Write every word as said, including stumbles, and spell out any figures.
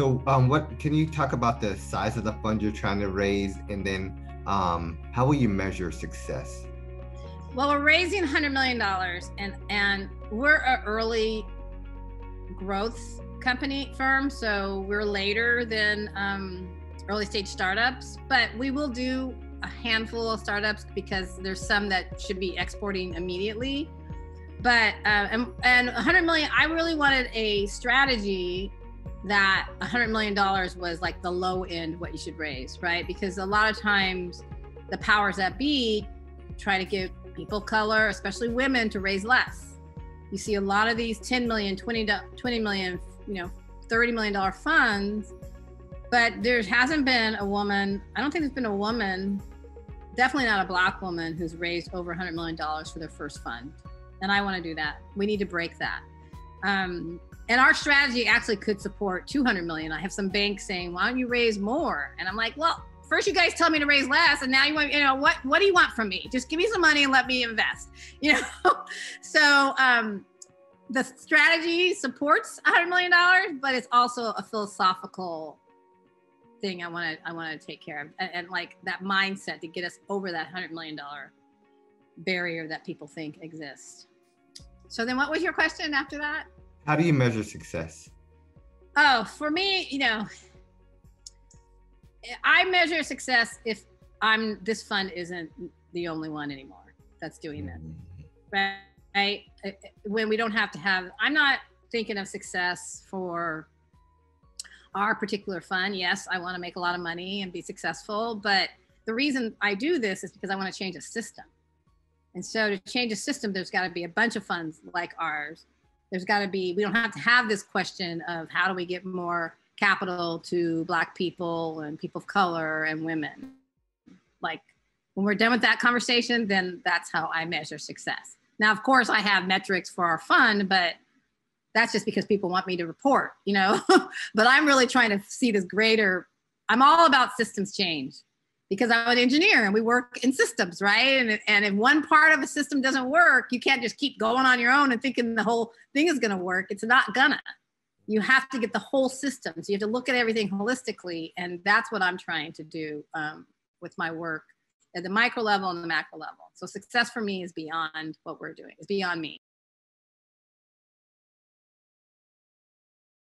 So um, what can you talk about the size of the fund you're trying to raise, and then um, how will you measure success? Well, we're raising one hundred million dollars, and, and we're an early growth company firm, so we're later than um, early stage startups, but we will do a handful of startups because there's some that should be exporting immediately. But uh, and, and one hundred million, I really wanted a strategy that one hundred million dollars was like the low end what you should raise, right? Because a lot of times the powers that be try to give people of color, especially women, to raise less. You see a lot of these ten million, twenty, twenty million, you know, thirty million dollar funds, but there hasn't been a woman, I don't think there's been a woman, definitely not a black woman, who's raised over one hundred million dollars for their first fund. And I want to do that. We need to break that. Um, and our strategy actually could support two hundred million. I have some banks saying, why don't you raise more? And I'm like, well, first you guys tell me to raise less, and now you want, you know, what, what do you want from me? Just give me some money and let me invest, you know? so um, the strategy supports one hundred million dollars, but it's also a philosophical thing I want to I want to take care of. And, and like that mindset to get us over that one hundred million dollars barrier that people think exists. So then what was your question after that? How do you measure success? Oh, for me, you know, I measure success if I'm, this fund isn't the only one anymore that's doing that, right? I, when we don't have to have, I'm not thinking of success for our particular fund. Yes, I want to make a lot of money and be successful, but the reason I do this is because I want to change a system. And so to change a system, there's got to be a bunch of funds like ours. There's got to be, we don't have to have this question of how do we get more capital to Black people and people of color and women. Like when we're done with that conversation, then that's how I measure success. Now, of course, I have metrics for our fund, but that's just because people want me to report, you know, but I'm really trying to see this greater, I'm all about systems change. Because I'm an engineer and we work in systems, right? And, and if one part of a system doesn't work, you can't just keep going on your own and thinking the whole thing is gonna work. It's not gonna. You have to get the whole system. So you have to look at everything holistically, and that's what I'm trying to do um, with my work at the micro level and the macro level. So success for me is beyond what we're doing, it's beyond me.